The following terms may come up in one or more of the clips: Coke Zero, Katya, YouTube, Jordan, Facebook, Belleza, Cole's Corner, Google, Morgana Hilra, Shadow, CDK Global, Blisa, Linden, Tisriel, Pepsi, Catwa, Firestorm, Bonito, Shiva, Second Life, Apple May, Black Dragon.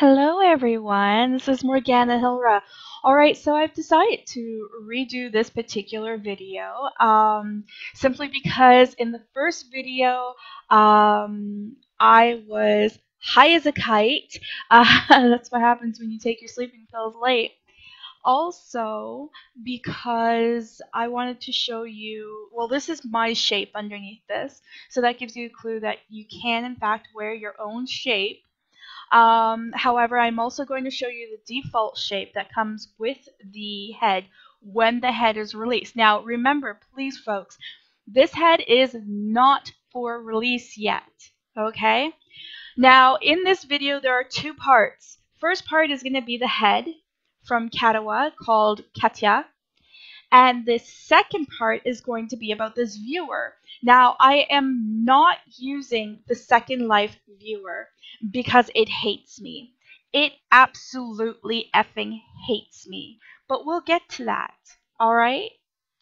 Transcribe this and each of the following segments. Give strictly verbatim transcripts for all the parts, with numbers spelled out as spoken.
Hello everyone, this is Morgana Hilra. Alright, so I've decided to redo this particular video um, simply because in the first video um, I was high as a kite. Uh, that's what happens when you take your sleeping pills late. Also, because I wanted to show you, well, this is my shape underneath this, so that gives you a clue that you can in fact wear your own shape. Um, however, I'm also going to show you the default shape that comes with the head when the head is released. Now, remember, please folks, this head is not for release yet, okay? Now, in this video, there are two parts. First part is going to be the head from Catwa called Katya, and the second part is going to be about this viewer. Now, I am not using the Second Life viewer because it hates me. It absolutely effing hates me. But we'll get to that, all right?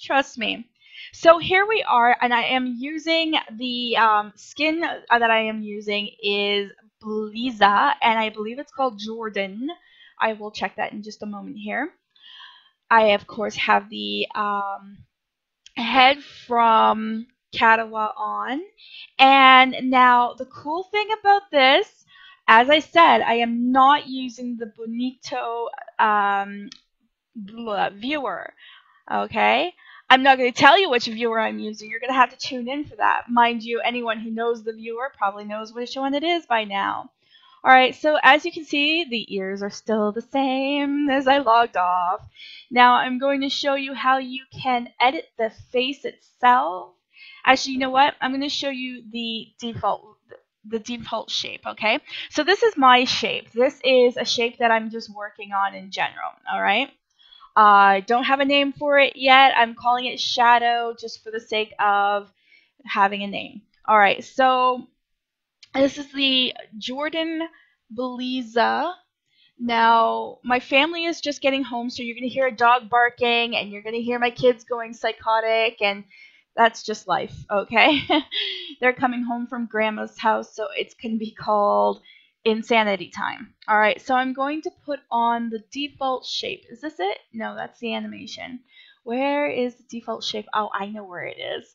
Trust me. So here we are, and I am using the um, skin that I am using is Blisa, and I believe it's called Jordan. I will check that in just a moment here. I, of course, have the um, head from Catwa on. And now the cool thing about this, as I said, I am not using the Bonito um, viewer, okay? I'm not going to tell you which viewer I'm using. You're going to have to tune in for that. Mind you, anyone who knows the viewer probably knows which one it is by now. Alright, so as you can see, the ears are still the same as I logged off. Now I'm going to show you how you can edit the face itself. Actually, you know what? I'm going to show you the default, the default shape, okay? So this is my shape. This is a shape that I'm just working on in general, alright? I uh, don't have a name for it yet. I'm calling it Shadow just for the sake of having a name. Alright, so this is the Jordan Belleza. Now, my family is just getting home, so you're going to hear a dog barking, and you're going to hear my kids going psychotic, and that's just life, okay? They're coming home from Grandma's house, so it's going to be called insanity time. All right, so I'm going to put on the default shape. Is this it? No, that's the animation. Where is the default shape? Oh, I know where it is.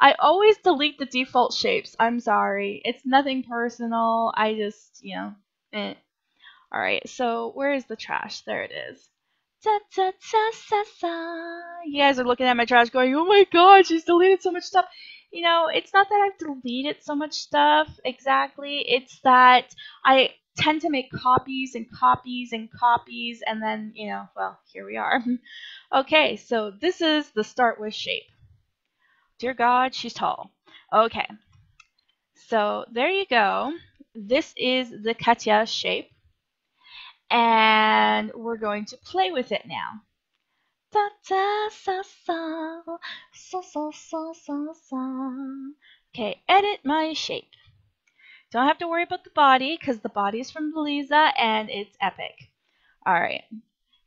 I always delete the default shapes. I'm sorry. It's nothing personal. I just, you know, eh. All right, so where is the trash? There it is. Ta, ta, ta, ta, ta. You guys are looking at my trash going, oh my god, she's deleted so much stuff. You know, it's not that I've deleted so much stuff exactly. It's that I tend to make copies and copies and copies, and then, you know, well, here we are. Okay, so this is the start with shape. Dear God, she's tall. Okay, so there you go. This is the Katya shape, and we're going to play with it now. Da da sa sa sa sa sa sa sa. Okay, edit my shape. Don't have to worry about the body because the body is from Belleza and it's epic. All right,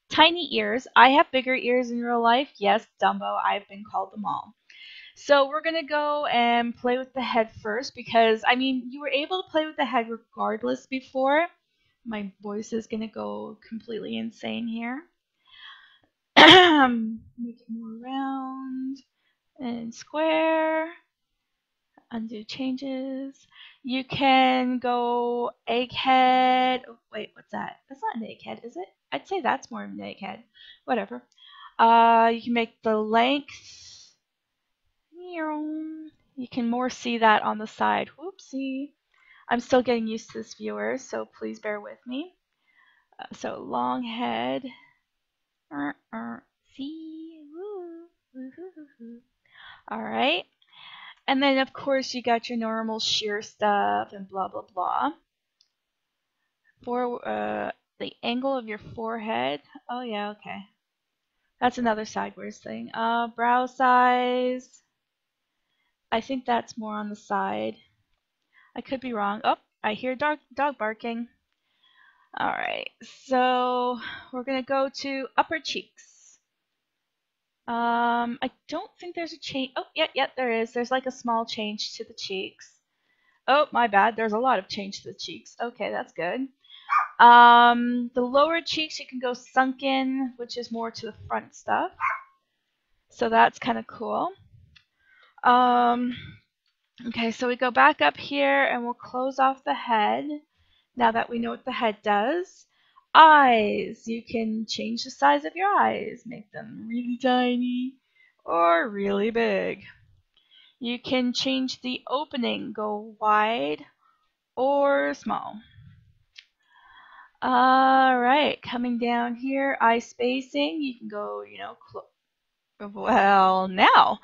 tiny ears. I have bigger ears in real life. Yes, Dumbo. I've been called them all. So we're going to go and play with the head first because, I mean, you were able to play with the head regardless before. My voice is going to go completely insane here. Make it more round and square. Undo changes. You can go egghead. Oh, wait, what's that? That's not an egghead, is it? I'd say that's more of an egghead. Whatever. Uh, you can make the length. You can more see that on the side. Whoopsie. I'm still getting used to this viewer, so please bear with me. Uh, so long head. Uh, uh, see. Alright. And then, of course, you got your normal sheer stuff and blah, blah, blah. For uh, the angle of your forehead. Oh, yeah, okay. That's another sideways thing. Uh, brow size. I think that's more on the side. I could be wrong. Oh, I hear dog, dog barking. All right, so we're going to go to upper cheeks. Um, I don't think there's a change. Oh, yeah, yeah, there is. There's like a small change to the cheeks. Oh, my bad. There's a lot of change to the cheeks. Okay, that's good. Um, the lower cheeks, you can go sunken, which is more to the front stuff. So that's kind of cool. Um, okay, so we go back up here and we'll close off the head. Now that we know what the head does. Eyes, you can change the size of your eyes, make them really tiny or really big. You can change the opening, go wide or small. Alright, coming down here, eye spacing, you can go, you know, clo- well, now,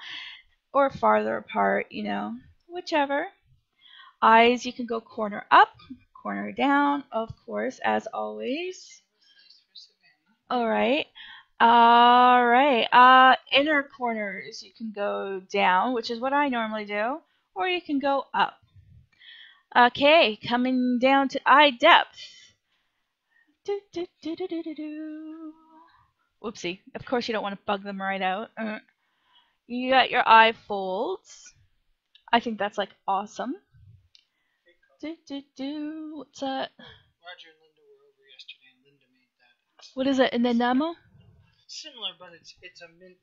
or farther apart, you know, whichever. Eyes, you can go corner up, corner down, of course, as always. Alright, alright, uh, inner corners, you can go down, which is what I normally do, or you can go up. Okay, coming down to eye depth. Do, do, do, do, do, do. Whoopsie. Of course you don't want to bug them right out. Uh, you got your eye folds. I think that's like awesome. Do, do, do. What's that? Roger and Linda were over yesterday and Linda made that. What is it? An enamel? Similar, but it's it's a mint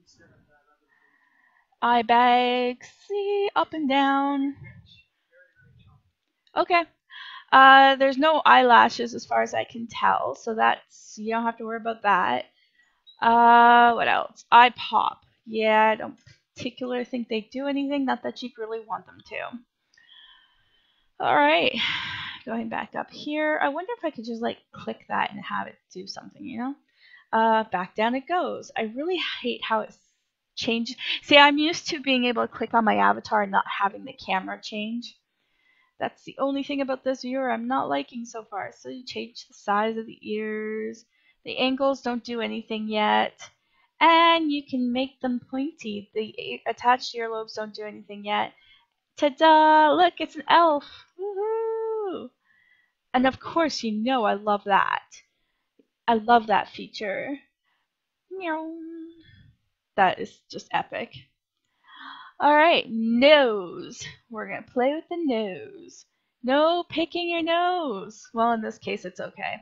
instead of that other thing. Eye bags. See, up and down. Okay. Uh, there's no eyelashes as far as I can tell, so that's, you don't have to worry about that. Uh, what else? Eye pop. Yeah, I don't particularly think they do anything, not that you really want them to. Alright, going back up here. I wonder if I could just like click that and have it do something, you know? Uh, back down it goes. I really hate how it changes. See, I'm used to being able to click on my avatar and not having the camera change. That's the only thing about this viewer I'm not liking so far. So you change the size of the ears. The angles don't do anything yet. And you can make them pointy. The attached earlobes don't do anything yet. Ta-da! Look, it's an elf! Woohoo! And of course, you know I love that. I love that feature. Meow. That is just epic. Alright, nose. We're going to play with the nose. No picking your nose. Well, in this case, it's okay.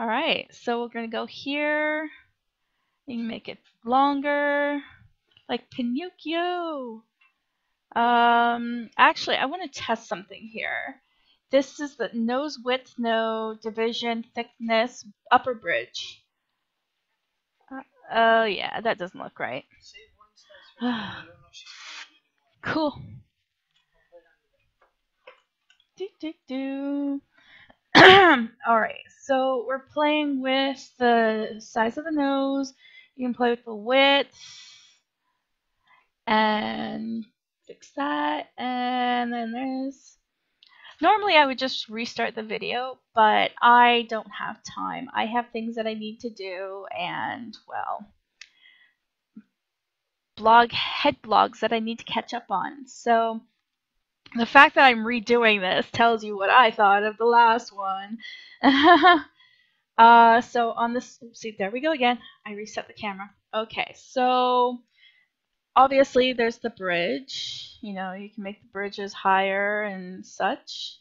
Alright, so we're going to go here. You can make it longer. Like Pinocchio. Um, actually, I want to test something here. This is the nose width, no division, thickness, upper bridge. Oh, uh, uh, yeah, that doesn't look right. Cool. Do, do, do. Alright, so we're playing with the size of the nose. You can play with the width. And fix that. And then there's... Normally I would just restart the video, but I don't have time. I have things that I need to do and, well... blog head blogs that I need to catch up on. So the fact that I'm redoing this tells you what I thought of the last one. uh, so on this, see, there we go again. I reset the camera. Okay, so obviously there's the bridge. You know, you can make the bridges higher and such.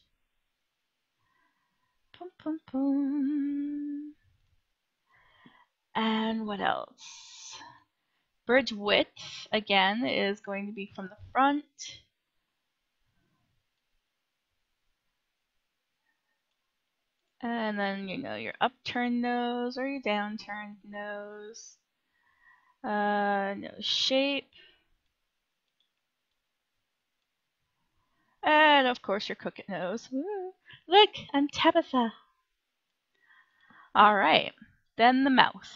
Pum, pum, pum. And what else? Bridge width, again, is going to be from the front. And then, you know, your upturned nose or your downturned nose. Uh, nose shape. And, of course, your crooked nose. Woo. Look, I'm Tabitha. All right, then the mouth.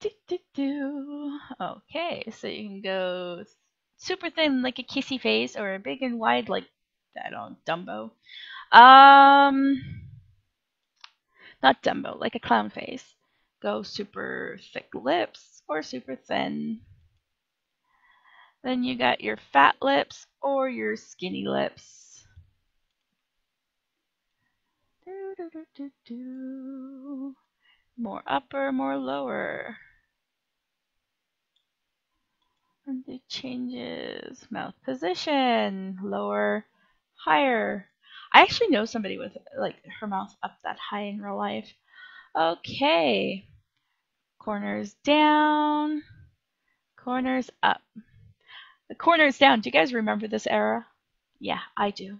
Do, do, do. Okay, so you can go super thin like a kissy face or a big and wide like, I don't know, Dumbo. Um, not Dumbo, like a clown face. Go super thick lips or super thin. Then you got your fat lips or your skinny lips. Do, do, do, do, do. More upper, more lower. And it changes mouth position, lower, higher. I actually know somebody with, like, her mouth up that high in real life. Okay. Corners down. Corners up. The corners down. Do you guys remember this era? Yeah, I do.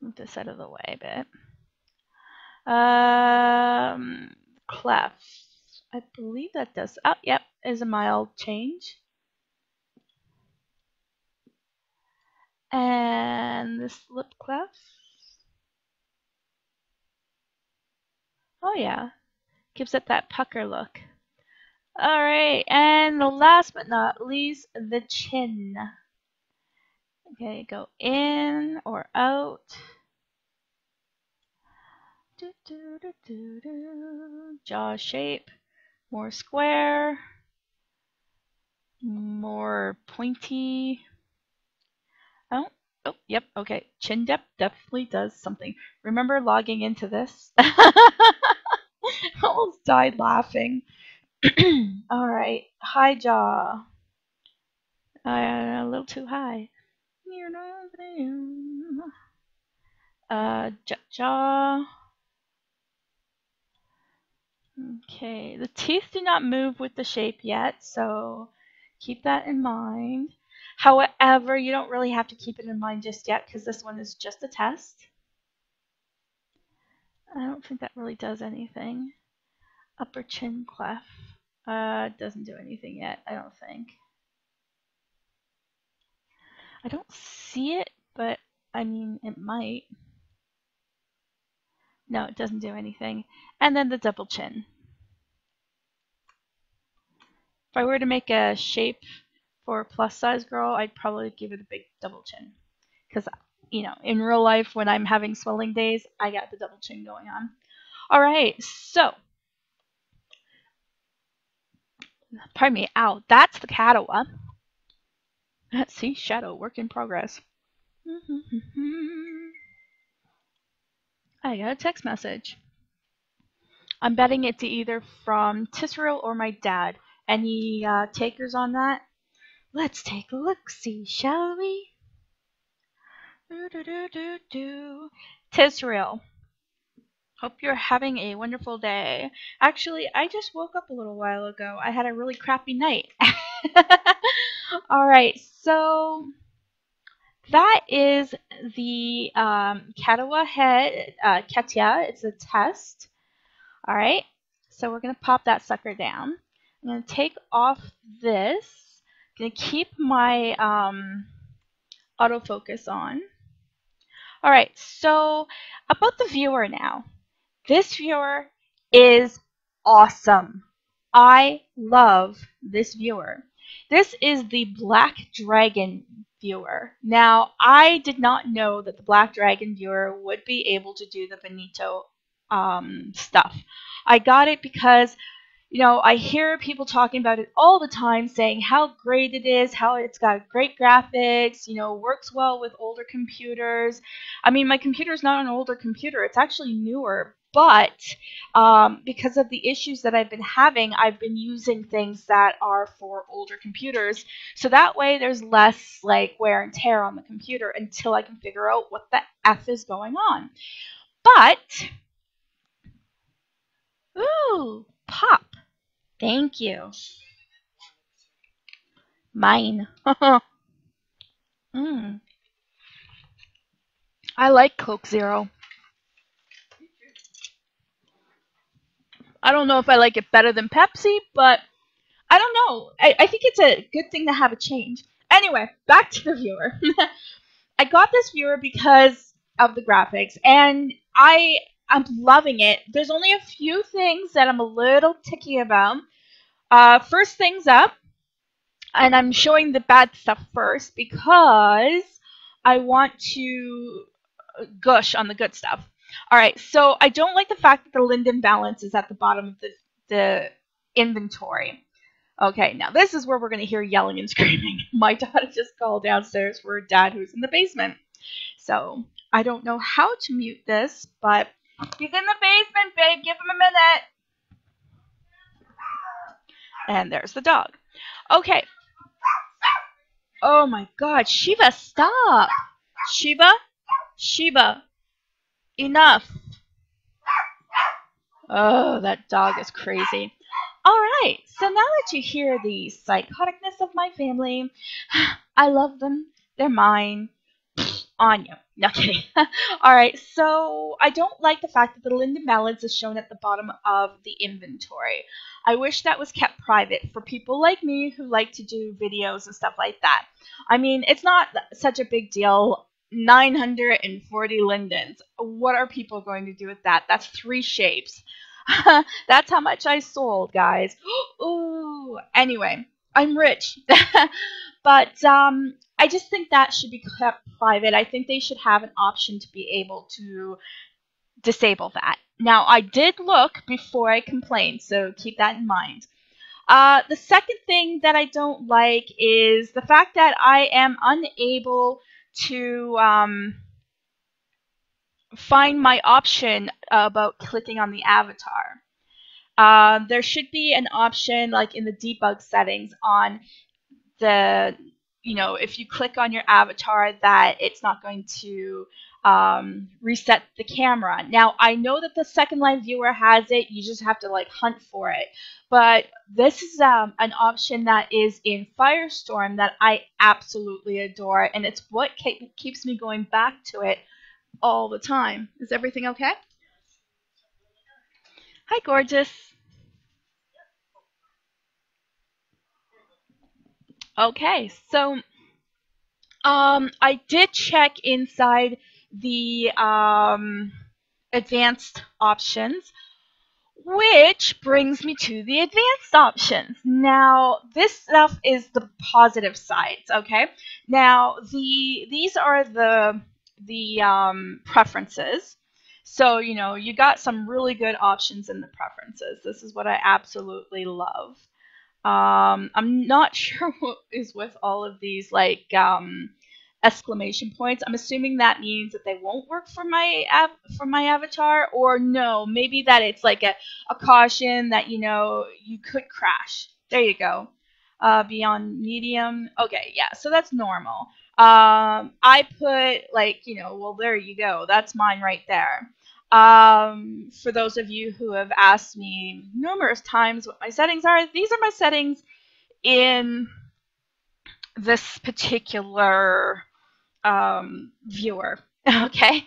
Move this out of the way a bit. Um, cleft. I believe that does. Oh, yep, is a mild change. And this lip cleft. Oh yeah, gives it that pucker look. All right, and the last but not least, the chin. Okay, go in or out. Do, do, do, do, do. Jaw shape, more square, more pointy. Oh, oh, yep, okay. Chin depth definitely does something. Remember logging into this? I almost died laughing. All right, high jaw. Uh, a little too high. Uh, jaw. Okay, the teeth do not move with the shape yet, so keep that in mind. However, you don't really have to keep it in mind just yet because this one is just a test. I don't think that really does anything. Upper chin cleft uh, doesn't do anything yet, I don't think. I don't see it, but I mean, it might. No, it doesn't do anything. And then the double chin. If I were to make a shape for a plus size girl, I'd probably give it a big double chin. Because, you know, in real life, when I'm having swelling days, I got the double chin going on. All right, so. Pardon me, ow, that's the Catwa. Let's see, Shadow, work in progress. I got a text message. I'm betting it's either from Tisriel or my dad. Any uh, takers on that? Let's take a look-see, shall we? Do-do-do-do-do. Tisriel, hope you're having a wonderful day. Actually, I just woke up a little while ago. I had a really crappy night. All right, so that is the um, Catwa head, uh, Katya. It's a test. All right, so we're going to pop that sucker down. I'm going to take off this. Gonna keep my um, autofocus on. All right, so about the viewer now. This viewer is awesome. I love this viewer. This is the Black Dragon viewer. Now, I did not know that the Black Dragon viewer would be able to do the Bonito um, stuff. I got it because you know, I hear people talking about it all the time, saying how great it is, how it's got great graphics, you know, works well with older computers. I mean, my computer's not an older computer. It's actually newer. But um, because of the issues that I've been having, I've been using things that are for older computers. So that way there's less, like, wear and tear on the computer until I can figure out what the F is going on. But, ooh, pop. Thank you. Mine. mm. I like Coke Zero. I don't know if I like it better than Pepsi, but I don't know. I, I think it's a good thing to have a change. Anyway, back to the viewer. I got this viewer because of the graphics, and I... I'm loving it. There's only a few things that I'm a little ticky about. Uh, first things up, and I'm showing the bad stuff first because I want to gush on the good stuff. All right, so I don't like the fact that the Linden balance is at the bottom of the, the inventory. Okay, now this is where we're going to hear yelling and screaming. My daughter just called downstairs for her dad who's in the basement. So I don't know how to mute this, but... He's in the basement, babe. Give him a minute. And there's the dog. Okay. Oh, my God. Shiva, stop. Shiva, Shiva, enough. Oh, that dog is crazy. All right, so now that you hear the psychoticness of my family, I love them, they're mine, on you. No kidding. All right, so I don't like the fact that the Linden Ballads is shown at the bottom of the inventory. I wish that was kept private for people like me who like to do videos and stuff like that. I mean, it's not such a big deal. nine hundred forty lindens. What are people going to do with that? That's three shapes. That's how much I sold, guys. Ooh. Anyway, I'm rich. But um, I just think that should be kept private. I think they should have an option to be able to disable that. Now, I did look before I complained, so keep that in mind. Uh, the second thing that I don't like is the fact that I am unable to um, find my option about clicking on the avatar. Uh, there should be an option like in the debug settings on the, you know, if you click on your avatar that it's not going to um, reset the camera. Now, I know that the Second Life viewer has it, you just have to like hunt for it. But this is um, an option that is in Firestorm that I absolutely adore, and it's what ke keeps me going back to it all the time. Is everything okay? Hi, gorgeous. Okay, so um, I did check inside the um, advanced options, which brings me to the advanced options. Now, this stuff is the positive sides, okay? Now, the these are the the um, preferences. So, you know, you got some really good options in the preferences. This is what I absolutely love. Um, I'm not sure what is with all of these, like, um, exclamation points. I'm assuming that means that they won't work for my av for my avatar, or no, maybe that it's like a, a caution that, you know, you could crash. There you go. Uh, beyond medium. Okay, yeah, so that's normal. Um, I put, like, you know, well, there you go. That's mine right there. Um, for those of you who have asked me numerous times what my settings are, these are my settings in this particular um, viewer, okay?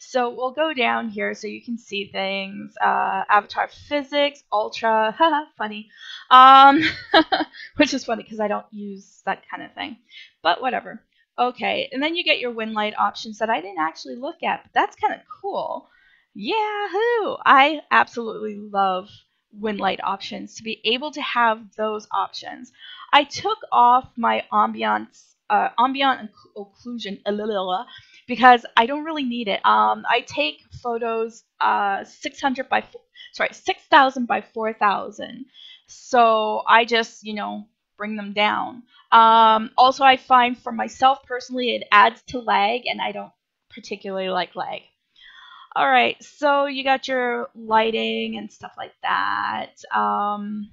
So we'll go down here so you can see things. Uh, avatar physics, ultra, haha, funny. Um, which is funny because I don't use that kind of thing, but whatever. Okay, and then you get your win light options that I didn't actually look at, but that's kind of cool. Yahoo! I absolutely love win light options, to be able to have those options. I took off my ambiance, uh, ambient occlusion a little because I don't really need it. Um, I take photos uh, six hundred by, sorry, six thousand by four thousand. So I just, you know, bring them down. Um, also, I find for myself personally, it adds to lag, and I don't particularly like lag. All right, so you got your lighting and stuff like that. Um,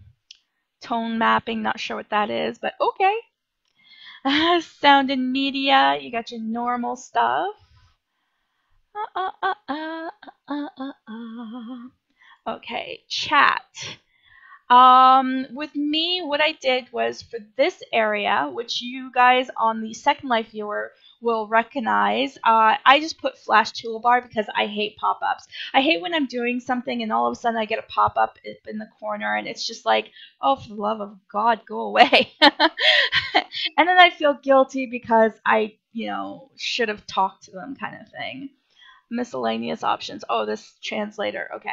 tone mapping, not sure what that is, but okay. Uh, sound and media, you got your normal stuff. Uh, uh, uh, uh, uh, uh, uh. Okay, chat. Um, with me, what I did was for this area, which you guys on the Second Life viewer will recognize, uh, I just put flash toolbar because I hate pop-ups. I hate when I'm doing something and all of a sudden I get a pop-up in the corner and it's just like, oh, for the love of God, go away. And then I feel guilty because I, you know, should have talked to them, kind of thing. Miscellaneous options. Oh, this translator. Okay.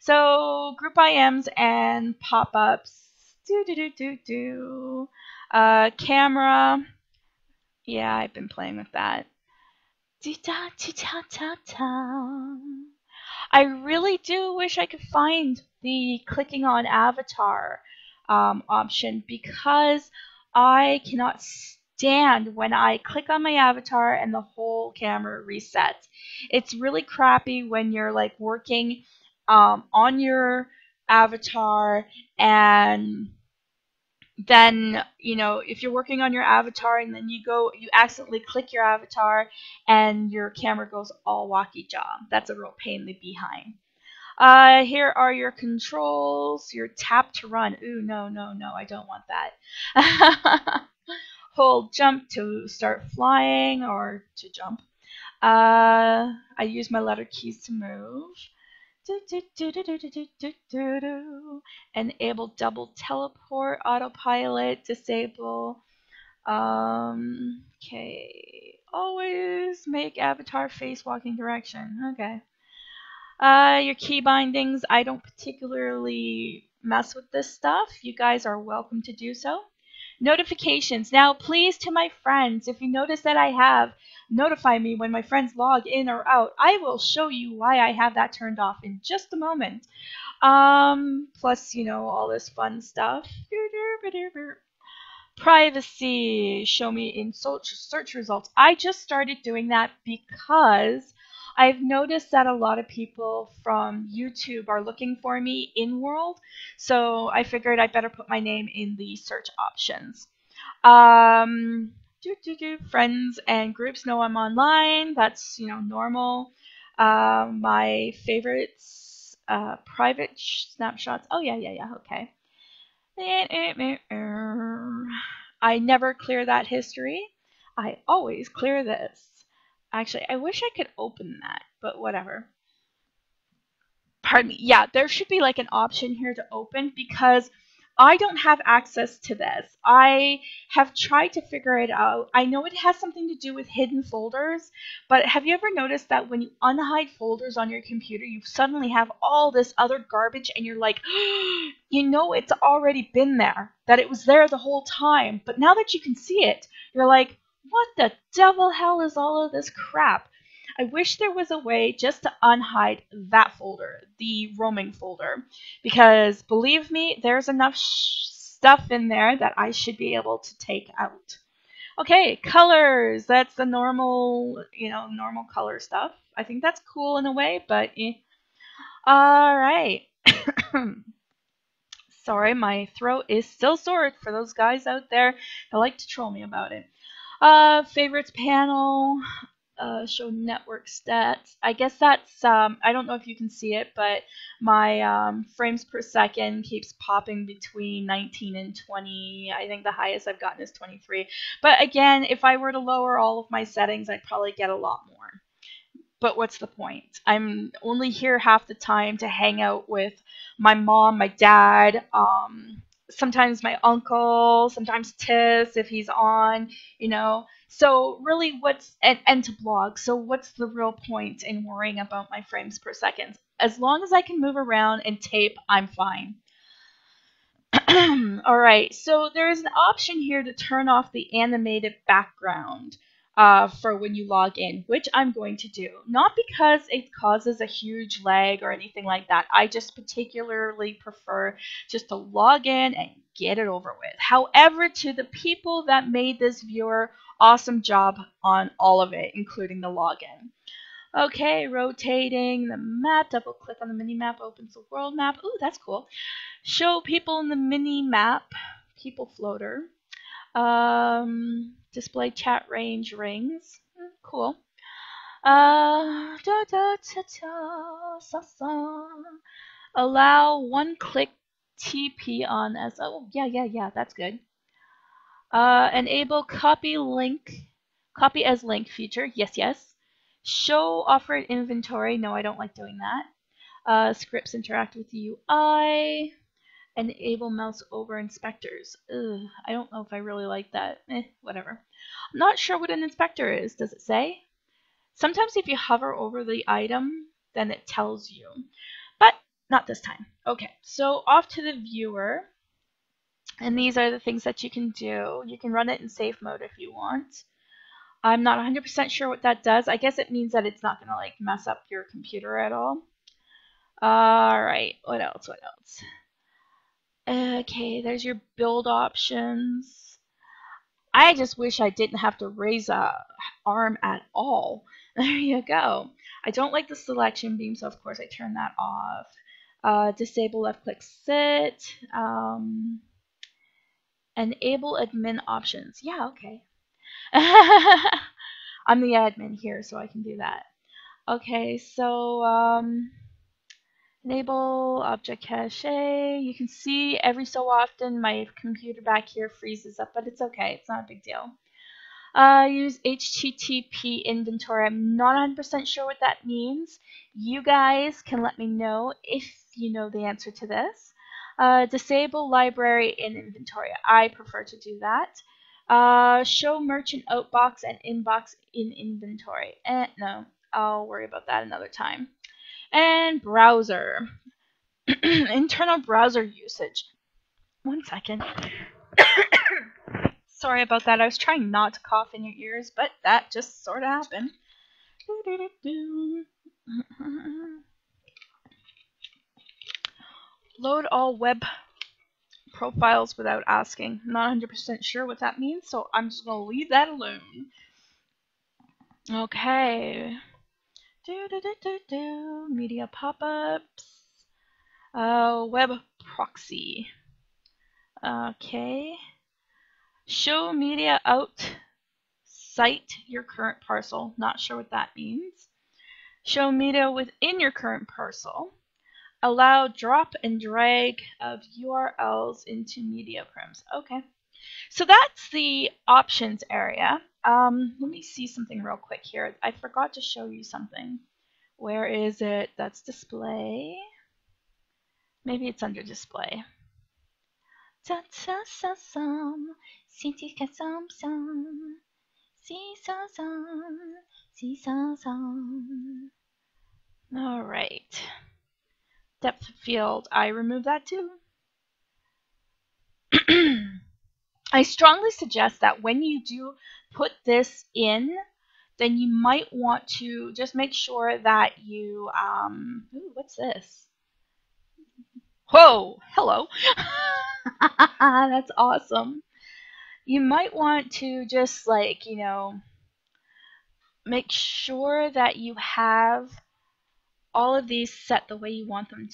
So group I Ms and pop-ups. Do, do, do, do, do. Uh, camera. Yeah, I've been playing with that. I really do wish I could find the clicking on avatar um, option, because I cannot stand when I click on my avatar and the whole camera resets. It's really crappy when you're like working um, on your avatar and then, you know, if you're working on your avatar and then you go, you accidentally click your avatar and your camera goes all wacky-jaw. That's a real pain in the behind. Uh, here are your controls, your tap to run. Ooh, no, no, no, I don't want that. Hold jump to start flying or to jump. Uh, I use my letter keys to move. Do, do, do, do, do, do, do, do, do. Enable double teleport, autopilot, disable. Um, okay. Always make avatar face walking direction. Okay. Uh, your key bindings. I don't particularly mess with this stuff. You guys are welcome to do so. Notifications. Now, please, to my friends, if you notice that I have notify me when my friends log in or out, I will show you why I have that turned off in just a moment. Um, plus, you know, all this fun stuff. Privacy. Show me in search results. I just started doing that because I've noticed that a lot of people from YouTube are looking for me in world, so I figured I better put my name in the search options. Um, do, do, do, friends and groups know I'm online. That's, you know, normal. Uh, my favorites, uh, private snapshots. Oh yeah, yeah, yeah. Okay. I never clear that history. I always clear this. Actually, I wish I could open that, but whatever. Pardon me. Yeah, there should be like an option here to open because I don't have access to this. I have tried to figure it out. I know it has something to do with hidden folders, but have you ever noticed that when you unhide folders on your computer, you suddenly have all this other garbage and you're like, you know, it's already been there, that it was there the whole time. But now that you can see it, you're like, what the devil hell is all of this crap? I wish there was a way just to unhide that folder, the roaming folder, because believe me, there's enough sh stuff in there that I should be able to take out. Okay, colors. That's the normal, you know, normal color stuff. I think that's cool in a way, but eh. All right. Sorry, my throat is still sore for those guys out there that like to troll me about it. Uh, favorites panel, uh, show network stats. I guess that's, um, I don't know if you can see it, but my um, frames per second keeps popping between nineteen and twenty. I think the highest I've gotten is twenty-three. But again, if I were to lower all of my settings, I'd probably get a lot more. But what's the point? I'm only here half the time to hang out with my mom, my dad, um... sometimes my uncle, sometimes Tis if he's on, you know. So really what's, and, and to blog, so what's the real point in worrying about my frames per second? As long as I can move around and tape, I'm fine. All right, so there is an option here to turn off the animated background uh, for when you log in, which I'm going to do. Not because it causes a huge lag or anything like that. I just particularly prefer just to log in and get it over with. However, to the people that made this viewer, awesome job on all of it, including the login. Okay, rotating the map, double click on the mini map, opens the world map. Ooh, that's cool. Show people in the mini map, people floater. Um, display chat range rings. Cool. Uh, da, da, ta, ta, sa, sa. Allow one click T P on S. Oh, yeah, yeah, yeah. That's good. Uh, enable copy link, copy as link feature. Yes, yes. Show offered inventory. No, I don't like doing that. Uh, scripts interact with the U I. Enable mouse over inspectors. Ugh, I don't know if I really like that. Eh, whatever. I'm not sure what an inspector is. Does it say? Sometimes if you hover over the item, then it tells you. But not this time. Okay, so off to the viewer. And these are the things that you can do. You can run it in safe mode if you want. I'm not one hundred percent sure what that does. I guess it means that it's not going to like mess up your computer at all. All right, what else? What else? Okay, there's your build options. I just wish I didn't have to raise a arm at all. There you go. I don't like the selection beam, so of course I turn that off. Uh, disable left click sit. Um, Enable admin options. Yeah, okay. I'm the admin here, so I can do that. Okay, so um, enable object cache. You can see every so often my computer back here freezes up, but it's okay. It's not a big deal. Uh, use H T T P inventory. I'm not one hundred percent sure what that means. You guys can let me know if you know the answer to this. Uh, disable library and inventory. I prefer to do that. Uh, show merchant outbox and inbox in inventory. Eh, no, I'll worry about that another time. And browser. Internal browser usage. One second. Sorry about that. I was trying not to cough in your ears, but that just sort of happened. Load all web profiles without asking. I'm not one hundred percent sure what that means, so I'm just going to leave that alone. Okay. Do, do, do, do, do. Media pop-ups. Uh, web proxy. Okay. Show media out. Cite your current parcel. Not sure what that means. Show media within your current parcel. Allow drop and drag of U R Ls into media prims. Okay, so that's the options area. Um, let me see something real quick here. I forgot to show you something. Where is it? That's display. Maybe it's under display. All right. Depth of field, I remove that too. I strongly suggest that when you do put this in, then you might want to just make sure that you, um, ooh, what's this? Whoa, hello. That's awesome. You might want to just like, you know, make sure that you have all of these set the way you want them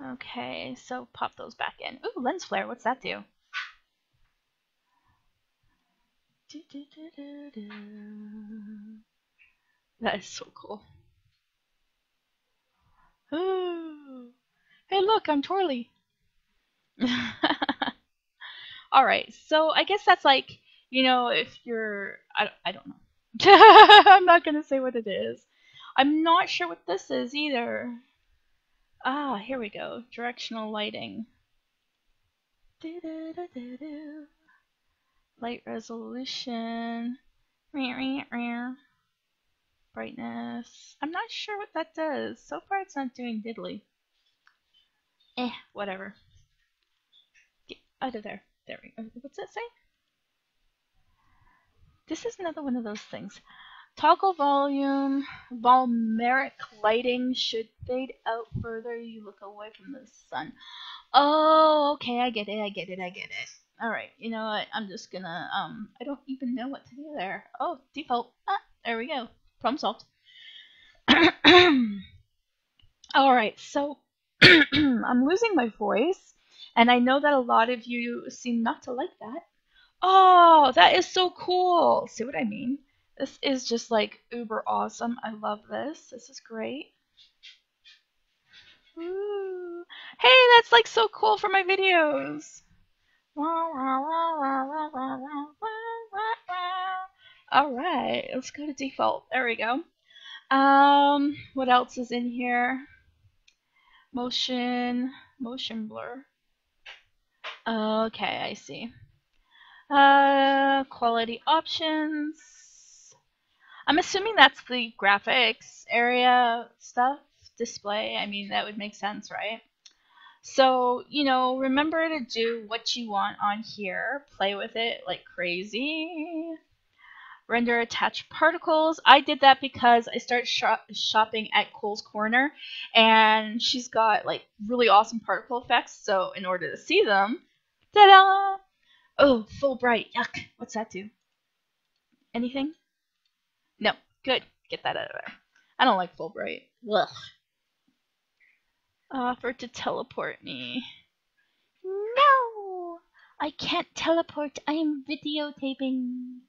to. Okay, so pop those back in. Ooh, lens flare, what's that do? Do, do, do, do, do. That is so cool. Ooh. Hey look, I'm twirly. Alright, so I guess that's like, you know, if you're, I, I don't know. I'm not going to say what it is. I'm not sure what this is either. Ah, here we go. Directional lighting. Do, do, do, do, do. Light resolution. Rear, rear, rear. Brightness. I'm not sure what that does. So far it's not doing diddly. Eh, whatever. Get out of there. There we go. What's that say? This is another one of those things. Toggle volume, volumeric lighting should fade out further. You look away from the sun. Oh, okay, I get it, I get it, I get it. All right, you know what? I'm just gonna, um, I don't even know what to do there. Oh, default. Ah, there we go. Problem solved. All right, so I'm losing my voice, and I know that a lot of you seem not to like that. Oh, that is so cool. See what I mean? This is just like uber awesome. I love this. This is great. Ooh. Hey, that's like so cool for my videos. All right, let's go to default. There we go. Um, what else is in here? Motion, motion blur. Okay, I see. Uh, quality options. I'm assuming that's the graphics area stuff, display. I mean, that would make sense, right? So, you know, remember to do what you want on here. Play with it like crazy. Render attached particles. I did that because I started shop shopping at Cole's Corner, and she's got like really awesome particle effects. So in order to see them, ta-da! Oh, full bright. Yuck. What's that do? Anything? No. Good. Get that out of there. I don't like full bright. Ugh. Offer to teleport me. I can't teleport. I am videotaping.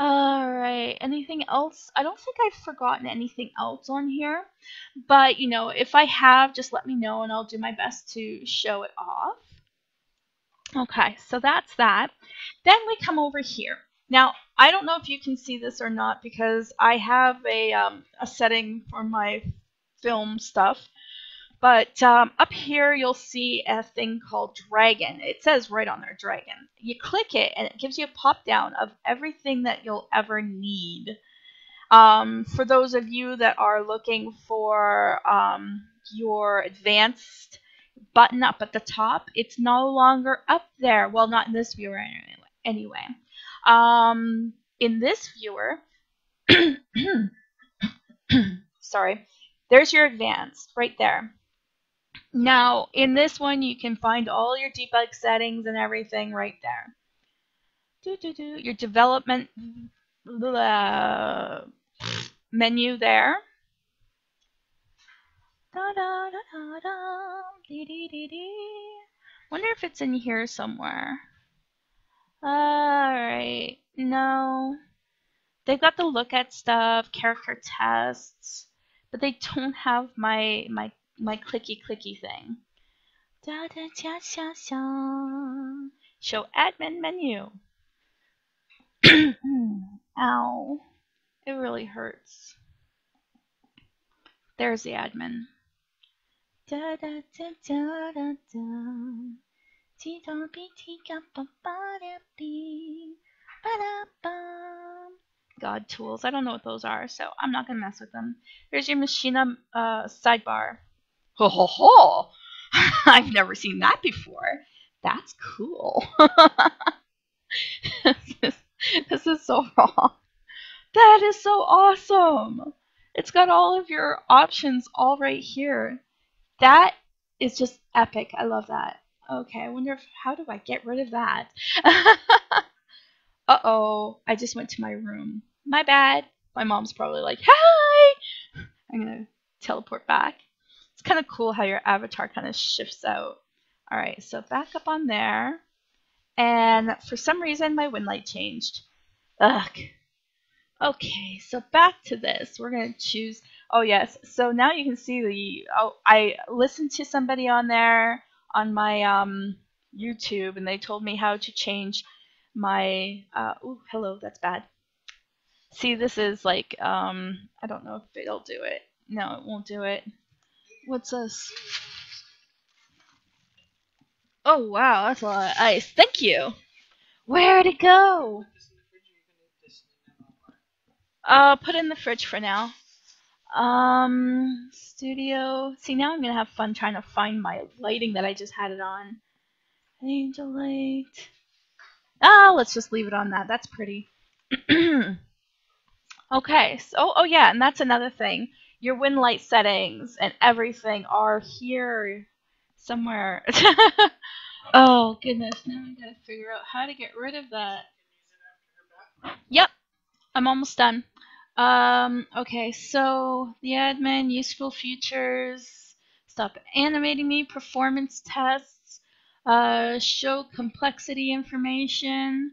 Alright, anything else? I don't think I've forgotten anything else on here, but you know, if I have, just let me know and I'll do my best to show it off. Okay, so that's that. Then we come over here. Now, I don't know if you can see this or not because I have a, um, a setting for my film stuff, but um, up here you'll see a thing called Dragon. It says right on there, Dragon. You click it and it gives you a pop down of everything that you'll ever need. Um, for those of you that are looking for um, your advanced button up at the top, it's no longer up there. Well, not in this viewer anyway. Um, in this viewer, sorry, there's your advanced right there. Now, in this one, you can find all your debug settings and everything right there. Do, do, do. Your development blah, menu there. Da, da, da, da, da. Dee, dee, dee, dee. Wonder if it's in here somewhere. Alright, no. They've got the look at stuff, character tests, but they don't have my my my clicky clicky thing. Da, da, cha, cha, cha. Show admin menu. Ow. It really hurts. There's the admin. Da da da da da da. T da b t ga ba ba da b. Ba da ba. God tools. I don't know what those are, so I'm not gonna mess with them. There's your Machina uh, sidebar. Ho ho ho! I've never seen that before. That's cool. this, is, this is so wrong. That is so awesome. It's got all of your options all right here. That is just epic. I love that. Okay, I wonder if, how do I get rid of that? Uh-oh, I just went to my room. My bad. My mom's probably like, hi! I'm going to teleport back. It's kind of cool how your avatar kind of shifts out. All right, so back up on there. And for some reason, my wind light changed. Ugh. Okay, so back to this. We're going to choose, oh yes, so now you can see the, oh, I listened to somebody on there, on my um, YouTube, and they told me how to change my, uh, oh, hello, that's bad. See, this is like, um, I don't know if it'll do it. No, it won't do it. What's this? Oh, wow, that's a lot of ice. Thank you. Where'd it go? Uh, put in the fridge for now. Um, studio. See, now I'm gonna have fun trying to find my lighting that I just had it on. Angel light. Ah, let's just leave it on that. That's pretty. Okay. So, oh, oh yeah, and that's another thing. Your wind light settings and everything are here somewhere. Oh goodness. Now I gotta figure out how to get rid of that. Yep. I'm almost done. Um, okay, so the admin, useful features, stop animating me, performance tests, uh, show complexity information.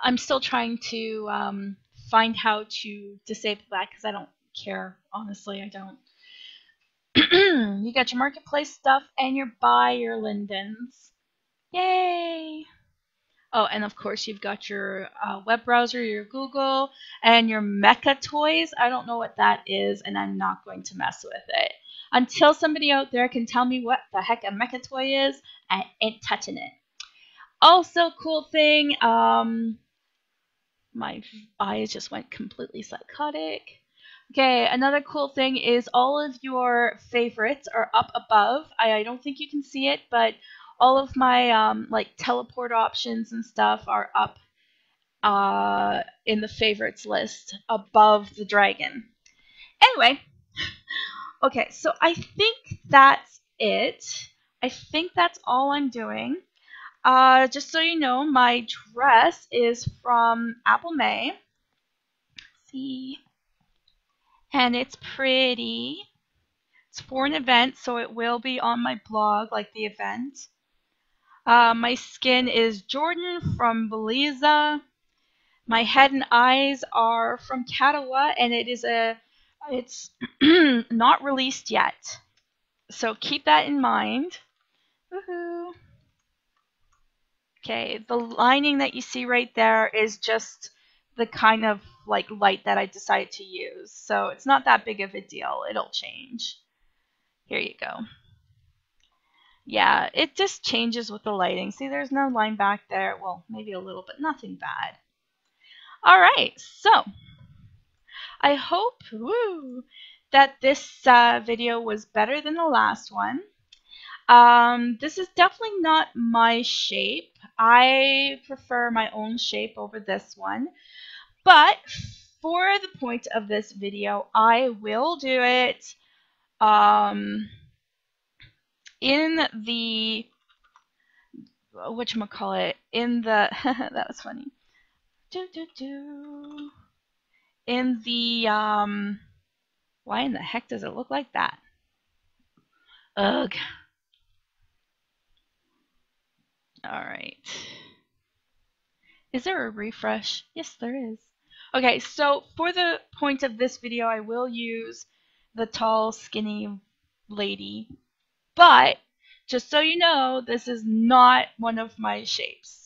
I'm still trying to um, find how to disable that because I don't care. Honestly, I don't. You got your marketplace stuff and your buy, your Lindens. Yay! Oh, and of course you've got your uh, web browser, your Google, and your mecha toys. I don't know what that is, and I'm not going to mess with it. Until somebody out there can tell me what the heck a mecha toy is, I ain't touching it. Also, cool thing, um, my eyes just went completely psychotic. Okay, another cool thing is all of your favorites are up above. I, I don't think you can see it, but all of my um, like teleport options and stuff are up uh, in the favorites list above the dragon. Anyway, okay, so I think that's it. I think that's all I'm doing. Uh, just so you know, my dress is from Apple May. Let's see, and it's pretty. It's for an event, so it will be on my blog, like the event. Uh, my skin is Jordan from Belleza. My head and eyes are from Catwa, and it is a, it's not released yet. So keep that in mind. Woohoo! Okay, the lining that you see right there is just the kind of like light that I decided to use. So it's not that big of a deal. It'll change. Here you go. Yeah, it just changes with the lighting. See, there's no line back there. Well, maybe a little, but nothing bad. All right, so I hope woo, that this uh, video was better than the last one. Um, this is definitely not my shape. I prefer my own shape over this one. But for the point of this video, I will do it um, in the, whatchamacallit, in the, that was funny. Do, do, do. In the, um, why in the heck does it look like that? Ugh. Alright. Is there a refresh? Yes, there is. Okay, so for the point of this video, I will use the tall, skinny lady. But, just so you know, this is not one of my shapes.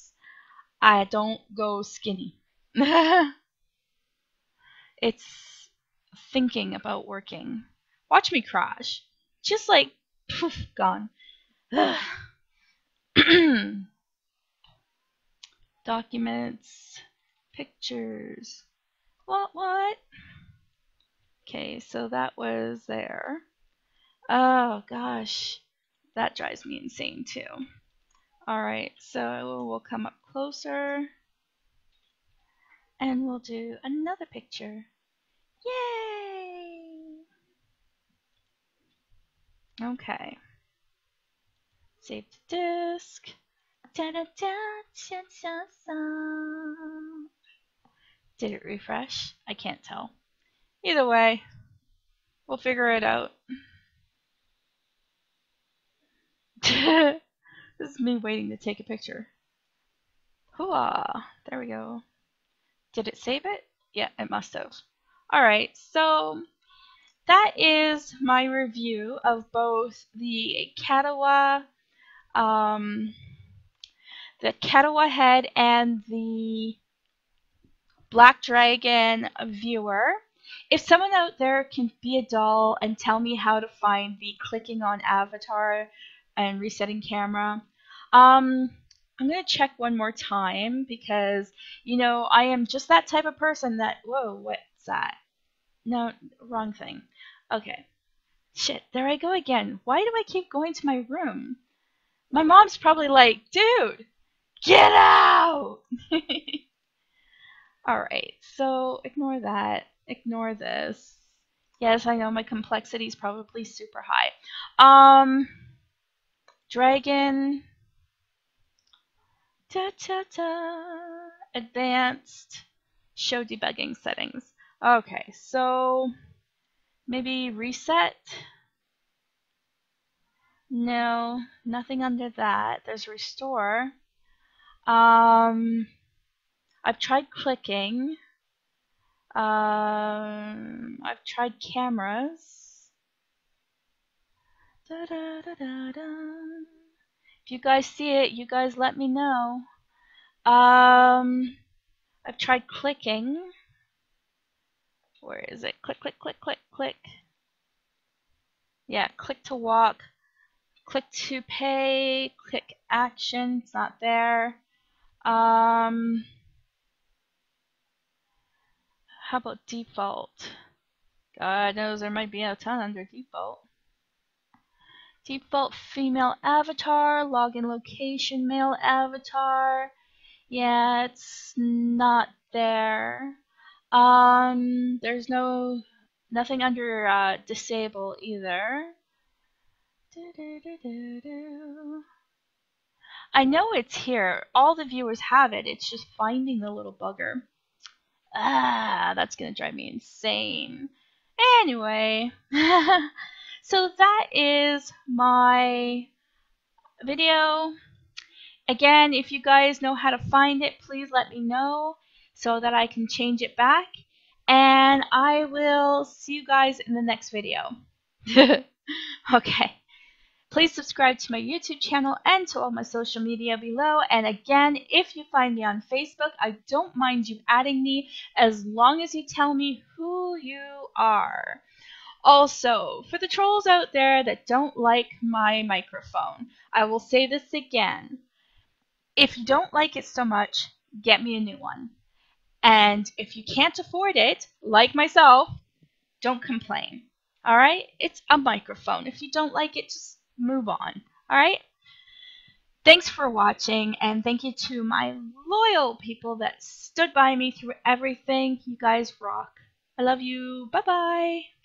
I don't go skinny. It's thinking about working. Watch me crash. Just like, poof, gone. Documents, pictures. What, what? Okay, so that was there. Oh, gosh. That drives me insane, too. Alright, so we'll come up closer and we'll do another picture. Yay! Okay. Save the disk. Da da da da da da. Did it refresh? I can't tell. Either way, we'll figure it out. This is me waiting to take a picture. Hooah! There we go. Did it save it? Yeah, it must have. Alright, so that is my review of both the Catwa, um, the Catwa head and the Black Dragon viewer. If someone out there can be a doll and tell me how to find the clicking on avatar and resetting camera. Um, I'm going to check one more time because, you know, I am just that type of person that, whoa, what's that? No, wrong thing. Okay. Shit, there I go again. Why do I keep going to my room? My mom's probably like, dude, get out! Alright, so ignore that. Ignore this. Yes, I know my complexity is probably super high. Um... Dragon, ta ta ta, advanced, show debugging settings. Okay, so maybe reset. No, nothing under that. There's restore. Um, I've tried clicking. Um, I've tried cameras. Da, da, da, da, da. If you guys see it, you guys let me know. Um, I've tried clicking. Where is it? Click, click, click, click, click. Yeah, click to walk. Click to pay. Click action. It's not there. Um, how about default? God knows there might be a ton under default. Default female avatar, login location, male avatar. Yeah, it's not there. Um, there's no nothing under uh, disable either. Do, do, do, do, do. I know it's here. All the viewers have it. It's just finding the little bugger. Ah, that's gonna drive me insane. Anyway. So that is my video. Again, if you guys know how to find it, please let me know so that I can change it back. And I will see you guys in the next video. Okay. Please subscribe to my YouTube channel and to all my social media below. And again, if you find me on Facebook, I don't mind you adding me as long as you tell me who you are. Also, for the trolls out there that don't like my microphone, I will say this again. If you don't like it so much, get me a new one. And if you can't afford it, like myself, don't complain. All right? It's a microphone. If you don't like it, just move on. All right? Thanks for watching, and thank you to my loyal people that stood by me through everything. You guys rock. I love you. Bye-bye.